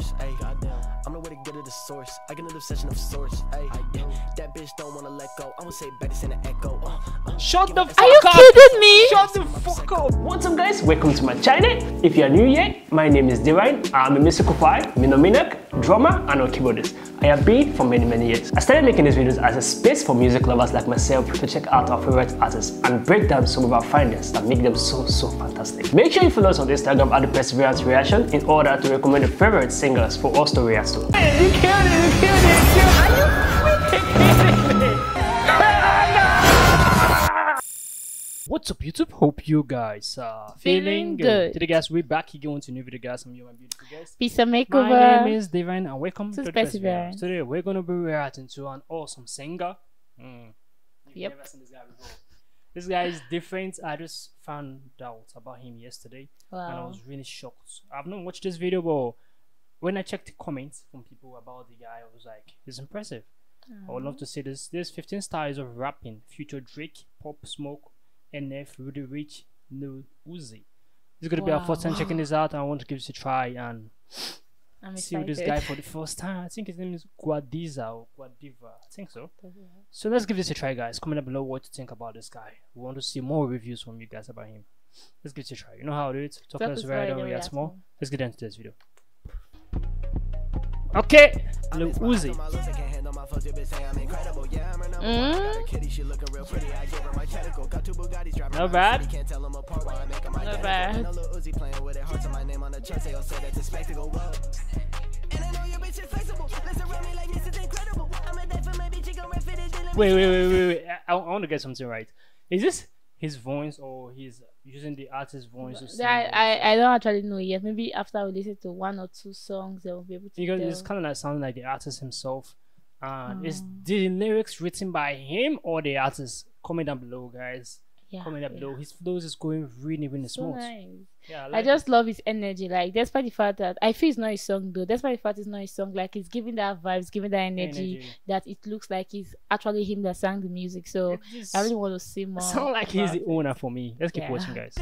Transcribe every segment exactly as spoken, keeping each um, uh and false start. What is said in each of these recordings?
horse, ayy. I'm the way to get at the source. I get an obsession of sorts, ayy. That bitch don't wanna let go. I would say Betty's in an echo. Shut the fuck up! Are you kidding me? Shut the fuck up! What's up, guys? Welcome to my channel. If you are new yet, my name is Divine. I'm a musical choir, Minominak, drummer, and a keyboardist. I have been for many, many years. I started making these videos as a space for music lovers like myself to check out our favorite artists and break down some of our findings that make them so, so fantastic. Make sure you follow us on Instagram at The Perseverance Reaction in order to recommend your favorite singers for us to react to. Hey, you killed it, you killed it, you killed it. Are you freaking kidding me? What's up, YouTube? Hope you guys are feeling good. Today, guys, we're back again with a new video, guys. I'm your beautiful guys. Pizza makeover. My name is Divine, and welcome to, to Perseverance. Today, we're gonna be reacting to an awesome singer. Mm. Yep. Never seen this guy before. This guy is different. I just found out about him yesterday, wow. and I was really shocked. I've not watched this video, but when I checked the comments from people about the guy, I was like, "It's impressive." Mm. I would love to see this. There's fifteen styles of rapping: future Drake, Pop Smoke, N F, Roddy Ricch, Lil Uzi. This is going to wow. be our first time checking this out, and I want to give this a try and I'm see excited. This guy for the first time. I think his name is Quadeca or Quadeca. I think so. Yeah. So let's give this a try, guys. Comment below what you think about this guy. We want to see more reviews from you guys about him. Let's give it a try. You know how to do it. Talk to us right away as more. Let's get into this video. Okay, Lil Uzi. Mm. Not bad. Not bad. Wait, wait, wait, wait, wait. I, I want to get something right. Is this his voice or his? Using the artist's voice. I, I I don't actually know yet. Maybe after I listen to one or two songs, I will be able to. Because tell. It's kind of like sounding like the artist himself. And mm. is the lyrics written by him or the artist? Comment down below, guys. Yeah, comment down yeah. below. His flows is going really, really so smooth. Nice. Yeah, I, like I just it. love his energy. Like despite the fact that I feel it's not his song though. Despite the fact it's not his song, like it's giving that vibes, giving that energy, energy. that it looks like it's actually him that sang the music. So I really want to see more. Sound like he's the owner for me. Let's keep yeah. watching, guys.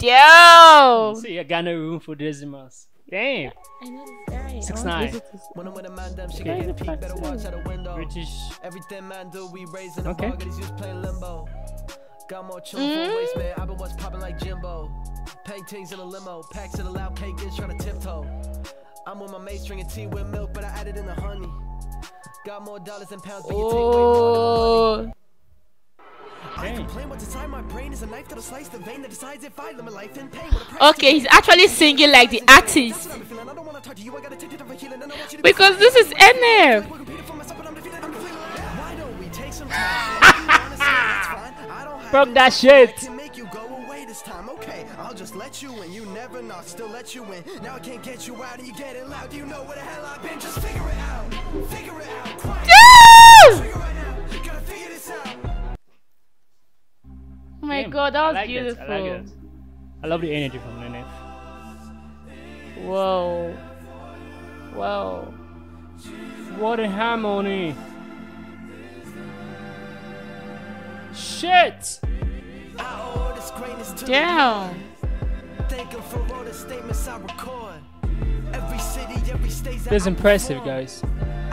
Yo. See, I got no room for decimals. Damn. I know this guy. six nine. When I'm with a madam, she can get a better watch out a window. British. Everything man do, we raise in the bar, guys just playing limbo. Got more chill for waist, man. I've been what's popping like Jimbo. Paintings in a limo, packs in a loud cake, just trying to tiptoe. I'm with my mace drinking tea with milk, but I added in the honey. Got more dollars and pounds, but you take way more than money. Okay, he's actually singing like the artist because this is N F. From that shit. Time okay, I'll just let you in. You never know, still let you in. Now I can't get you out and you get it loud. You know what the hell I've been, just figure it out. Figure it out. Figure it out. Gotta figure this out. Oh my Damn, god, that was I like beautiful. It, I, like it. I love the energy from N F. Whoa. Wow. What a harmony. Shit! Damn. That's impressive, guys. I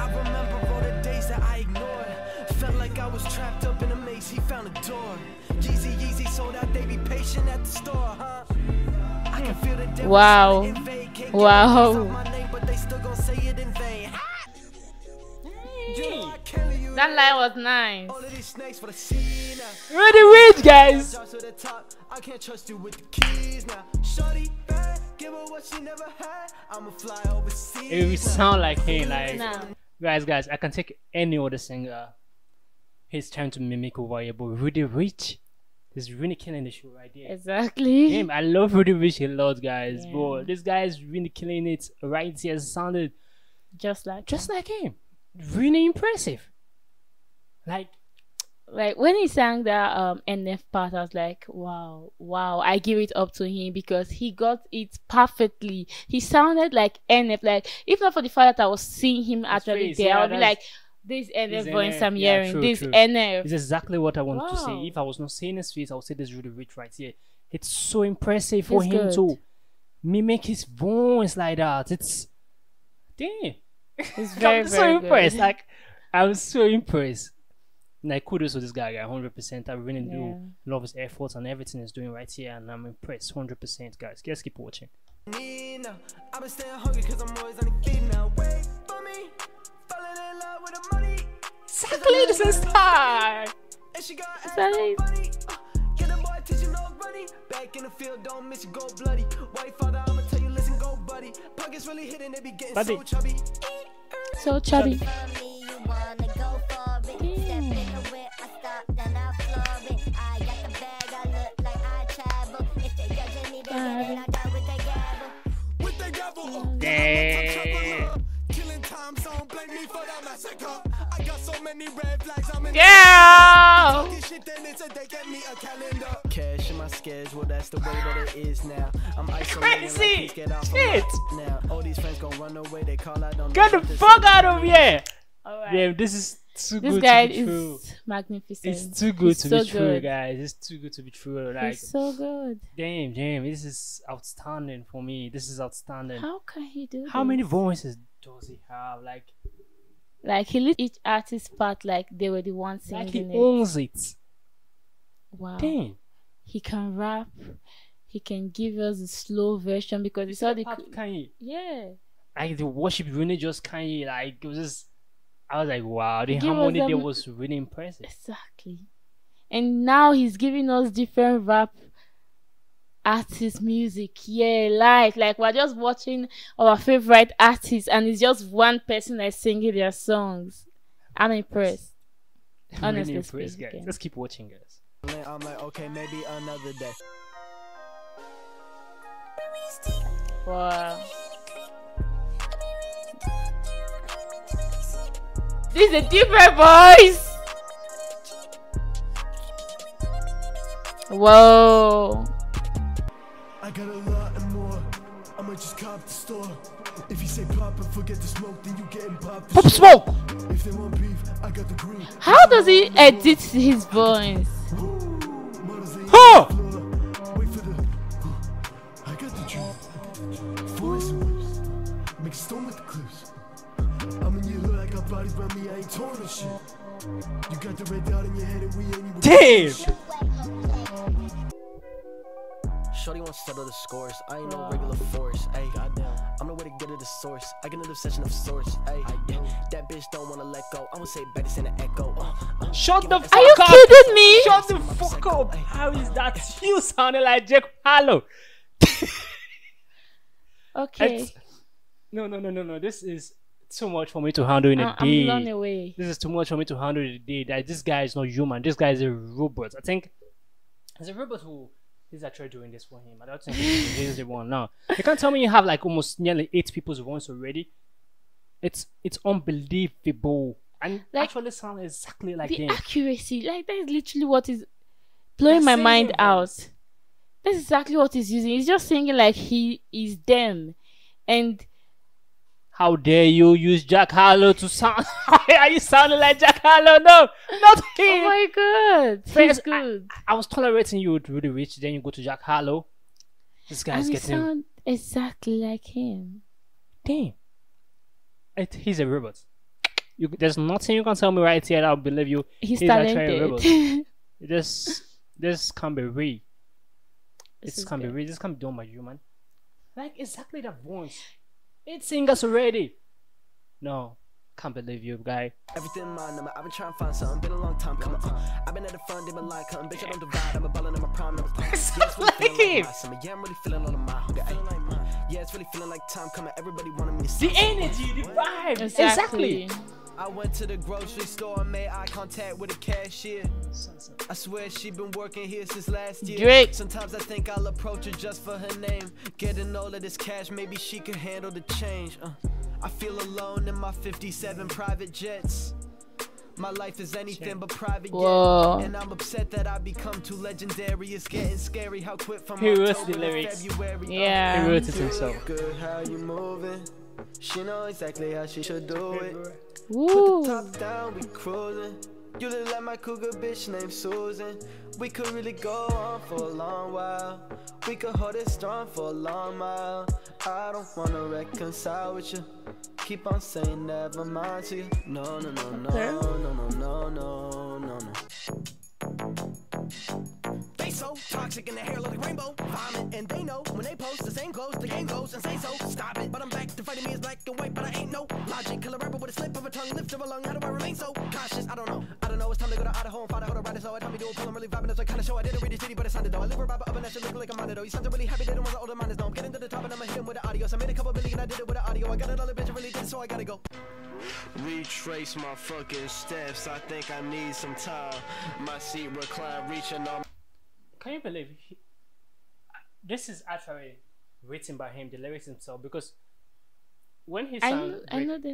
remember all the days that I ignored. Felt like I was trapped up in a maze, he found a door. Yeezy, Yeezy, sold out, they be patient at the store, huh? I can feel the devil. Wow. Wow. Hey. That line was nice. Really weird, guys. I can't trust you with the keys now. Shorty, give her what she never had. I'm a fly overseas. It would sound like him, like no. guys, guys. I can take any other singer. He's trying to mimic over here, but Roddy Ricch is really killing the show right there. Exactly. Damn, I love Roddy Ricch a lot, guys. Yeah. But this guy is really killing it right here. It sounded just like just him. like him. Really impressive. Like, like when he sang that um N F part, I was like, wow, wow. I give it up to him because he got it perfectly. He sounded like N F. Like, if not for the fact that I was seeing him actually there, I would be like, This N F boy in some hearing. Yeah, this true. N F. It's exactly what I want wow. to say. If I was not seeing his face, I would say this Roddy Ricch right here. It's so impressive for it's him good. to mimic his voice like that. It's damn. It's very, I'm very so good. impressed. Like I'm so impressed. Like kudos to this guy, one hundred percent. I really yeah. do love his efforts and everything he's doing right here, and I'm impressed, one hundred percent, guys. Just keep watching. Nina, I've been staying hungry because I'm always on the feed now. Wait for me, falling in love with the money. Exactly, this is high. And she got a funny. Get a boy, teaching no running. Back in the field, don't miss you, go bloody. White father, I'ma tell you, listen, go buddy. Pockets really hitting, they be getting buddy. so chubby. So chubby. Yeah. Cash in my schedule, that's the way that it is now. I'm crazy. Shit. Now all these friends gonna run away, they call out on. Get the fuck out of here. All right. Yeah, this is too this good guy to be is true. Magnificent. It's too good it's to so be true, good. guys. It's too good to be true. Like it's so good. Damn, damn. This is outstanding for me. This is outstanding. How can he do? How this? many voices does he have? Like, like he lit each artist part like they were the ones singing it. Like he owns it. it. Wow. Damn. He can rap. He can give us a slow version because it's all the Kanye. Yeah. Like the worship really just Kanye. Like it was just. I was like, wow, the harmony there was really impressive. Exactly. And now he's giving us different rap artist music. Yeah, live. Like, we're just watching our favorite artists, and it's just one person that's singing their songs. I'm impressed. I'm really impressed, guys. Again. Let's keep watching, guys. I'm like, okay, maybe another day. Wow. This is a different voice. Whoa. I got a lot and more. I'm gonna just cop the store. If you say pop and forget the smoke, then you getting popped. Pop smoke. If they want beef, I got the green. How does he edit his voice? Huh? Wait for the. I got the truth. Voice whips. Make stone with the clips. I'm in your hood, I got bodies by me, I ain't torn and shit. You got the red dot in your head and we ain't even. Damn! Shorty wants to settle the scores, I ain't no regular force, ayy. Goddamn, I'm the way to get at the source, I get an obsession of sorts, ayy. That bitch don't wanna let go, I would say Betty's in an echo. Shut the fuck up! Are you kidding me? Shut the fuck up! How is that? You sounded like Jack Harlow! Okay. No, no, no, no, no, this is too much for me to handle in a I'm day. Blown away. This is too much for me to handle in a day. That this guy is not human. This guy is a robot. I think it's a robot who is actually doing this for him. I don't think he's the one now. You can't tell me you have like almost nearly eight people's voice already. It's it's unbelievable. And like, actually sound exactly like the them. accuracy. Like that is literally what is blowing That's my mind voice. out. That's exactly what he's using. He's just singing like he is them, and. How dare you use Jack Harlow to sound? Are you sounding like Jack Harlow? No, not him. Oh my god, that's good. I, I was tolerating you with Roddy Ricch, then you go to Jack Harlow. This guy's getting sound exactly like him. Damn, it, he's a robot. You, there's nothing you can tell me right here. I'll believe you. He's, he's actually a robot. this this can be real. This, this can good. be real. This can be done by human. Like exactly that voice. It's singers already. No, can't believe you, guy. Everything my number. I've been trying to find something. Been a long time coming. I've been at the front, they been like, "Come, bitch, I don't divide." I'm a ballin' in my prime. Yes, like him. Yeah, I'm really feeling on my hunger. Yeah, it's really feeling like time coming. Everybody wanted me to see the energy, the vibe. Exactly. I went to the grocery store and made eye contact with a cashier. I swear she been working here since last year. Drake. Sometimes I think I'll approach her just for her name. Getting all of this cash, maybe she could handle the change. Uh, I feel alone in my fifty-seven private jets. My life is anything but private yet. And I'm upset that I become too legendary. It's getting scary how quick from October to February. Yeah. He wrote it himself. Good, how you moving? She know exactly how she should do it. Woo. Put the top down, we cruising. You look like my cougar bitch named Susan. We could really go on for a long while. We could hold it strong for a long mile. I don't wanna reconcile with you. Keep on saying never mind to you. No, no, no, no, okay. no, no, no, no, no, no. They so toxic and their hair look like rainbow vomit. And they know when they post the same clothes, the game goes and say so. Stop it, but I'm back to fighting me is black and white, but I ain't no logic. Kill a rapper with a slip of a tongue, lift of a lung. How do I remain so cautious? I don't know. I don't know. It's time to go to Idaho and find out how to ride it. So I tell me do it, I'm really vibing. That's what kind of show I didn't read the city, but it sounded though. I live a rapper up and I should look like a monitor. You sound really happy that I'm on the older miners. No, I'm getting to the top and I'ma hit him with the audio. So I made a couple million, I did it with the audio. I got another bitch, I really did, so I gotta go. Retrace my fucking steps. I think I need some time. My seat recline, reaching on. Can you believe he, this is actually written by him, the lyrics himself? Because when he sang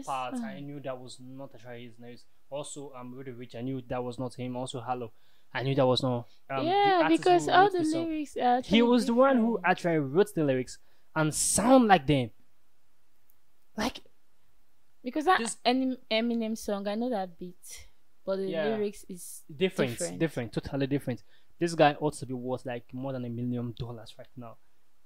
parts, I knew that was not actually his lyrics. Also, um, Roddy Ricch, I knew that was not him. Also, Harlow, I knew that was not. Um, yeah, because all the lyrics. Are he was the one who actually wrote the lyrics and sound like them. Like. Because that this, Eminem song, I know that beat, but the yeah, lyrics is different, different, different, totally different. This guy ought to be worth like more than a million dollars right now,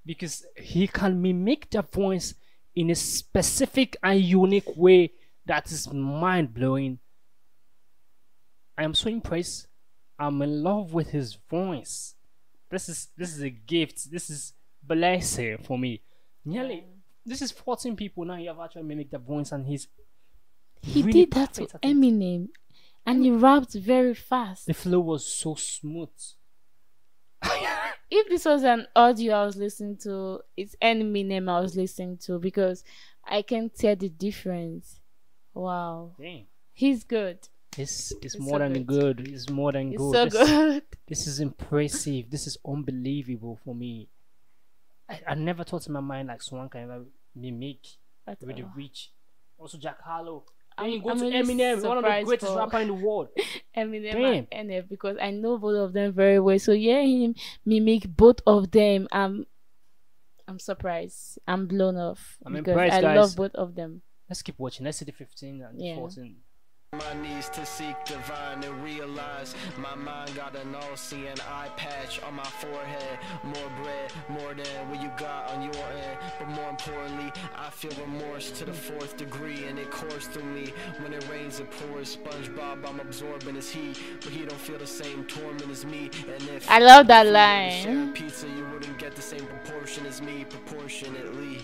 because he can mimic the voice in a specific and unique way that is mind blowing. I am so impressed. I'm in love with his voice. This is this is a gift. This is blessing for me. Nearly. Yeah. This is fourteen people now. You have actually mimicked the voice, and he's he really did that to Eminem, and he rapped very fast. The flow was so smooth. If this was an audio I was listening to, it's Eminem I was listening to because I can tell the difference. Wow, dang, he's good. This is more so than good. good. It's more than it's good. So this, good. This is impressive. This is unbelievable for me. I, I never thought in my mind like someone can ever mimic Roddy Ricch. Also Jack Harlow. Then I'm, you go I'm to really Eminem, one of the greatest rappers in the world. Eminem and N F, because I know both of them very well. So yeah, him mimic both of them. I'm, I'm surprised. I'm blown off. I'm because impressed, I guys. love both of them. Let's keep watching. Let's see the fifteen and yeah. fourteen. My knees to seek divine and realize my mind got an all-seeing eye patch on my forehead. More bread, more than what you got on your end. But more importantly, I feel remorse to the fourth degree, and it courses through me. When it rains, it pours. SpongeBob, I'm absorbing as he, but he don't feel the same torment as me. And if I love that line. You share pizza, you wouldn't get the same proportion as me, proportionately.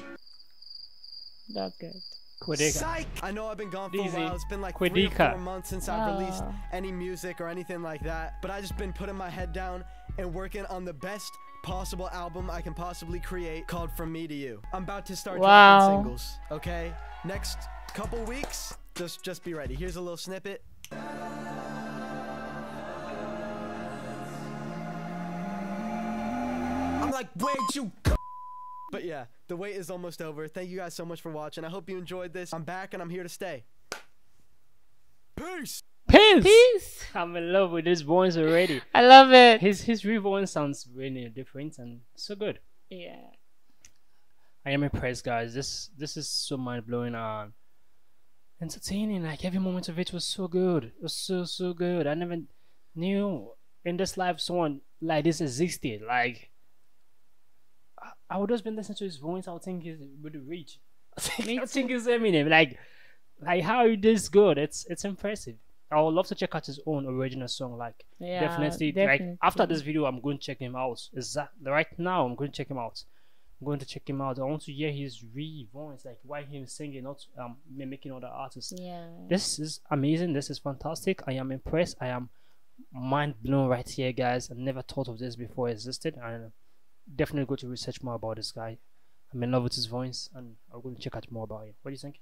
That's good. Quadeca. I know I've been gone for Easy. a while. It's been like three or four months since oh. I've released any music or anything like that. But I just been putting my head down and working on the best possible album I can possibly create, called From Me to You. I'm about to start wow. dropping singles. Okay, next couple weeks, just just be ready. Here's a little snippet. I'm like, where'd you go? But yeah, the wait is almost over. Thank you guys so much for watching. I hope you enjoyed this. I'm back and I'm here to stay. Peace. Peace. Peace. I'm in love with his voice already. I love it. His his real voice sounds really different and so good. Yeah. I am impressed, guys. This this is so mind blowing and entertaining. Like every moment of it was so good. It was so so good. I never knew in this life someone like this existed. Like. I would just been listening to his voice. I would think he's Roddy Ricch. I think, I think it's Eminem. Like, like how it is good. It's it's impressive. I would love to check out his own original song. Like, yeah, definitely, definitely. Like after this video, I'm going to check him out. Exactly. Right now, I'm going to check him out. I'm going to check him out. I want to hear his real voice. Like why him singing, not um mimicking other artists. Yeah. This is amazing. This is fantastic. I am impressed. I am mind blown right here, guys. I never thought of this before it existed. I don't know. Definitely go to research more about this guy. I'm in love with his voice and I'm going to check out more about him. What do you think?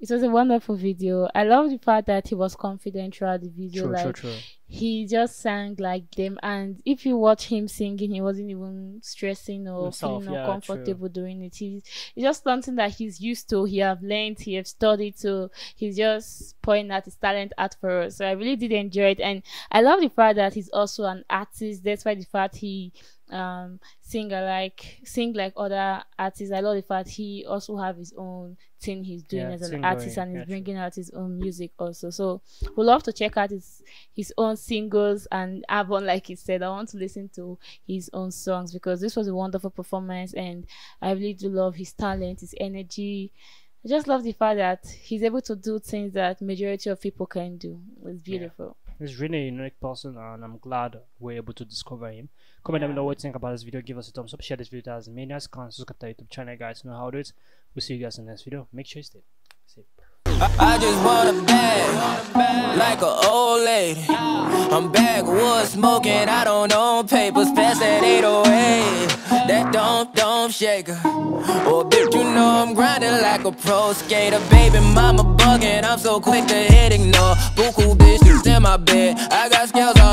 It was a wonderful video. I love the fact that he was confident throughout the video. True, like true, true. He just sang like them, and if you watch him singing, he wasn't even stressing or Himself, feeling uncomfortable yeah, doing it. He's it's just something that he's used to. He have learned, he have studied, so he's just pointing at his talent out for us. So I really did enjoy it, and I love the fact that he's also an artist. That's why the fact he um singer like sing like other artists. I love the fact he also have his own thing he's doing yeah, as an artist and he's yeah, bringing out his own music also. So we love to check out his his own singles and have one, like he said, I want to listen to his own songs because this was a wonderful performance and I really do love his talent, his energy. I just love the fact that he's able to do things that majority of people can do. It's beautiful. Yeah. He's really a unique person and I'm glad we're able to discover him. Comment down yeah. below what you think about this video. Give us a thumbs up. Share this video to as many as can. Subscribe to our YouTube channel, guys. You know how to do it. We'll see you guys in the next video. Make sure you stay safe. I just want a bag, like an old lady. I'm backwoods smoking, I don't own papers. Pass that eight oh eight, that don't, don't shaker. Oh, bitch, you know I'm grinding like a pro skater. Baby mama bugging, I'm so quick to hit ignore. Buku bitches in my bed, I got scales all